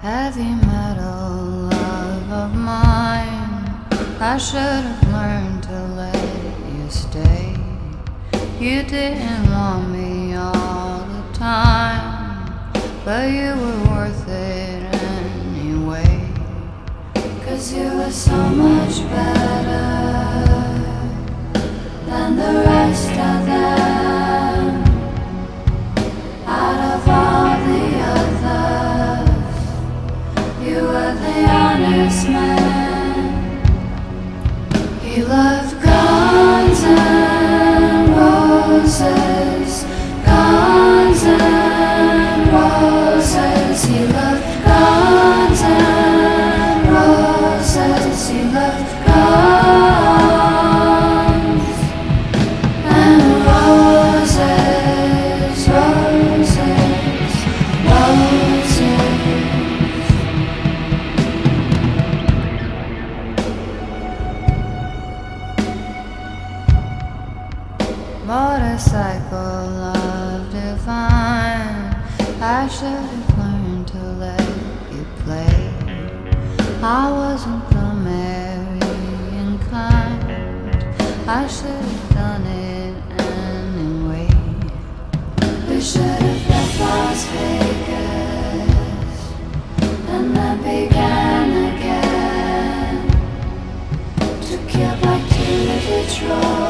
Heavy metal love of mine, I should have learned to let you stay. You didn't want me all the time, but you were worth it anyway. 'Cause you were so much better than the rest of them. Out of all the others, you were the honest man. He loved guns and roses, guns and roses. He loved guns and roses. He loved motorcycle love divine. I should have learned to let you play. I wasn't the marrying kind. I should have done it anyway. We should have left Las Vegas and then began again to kill back to Detroit.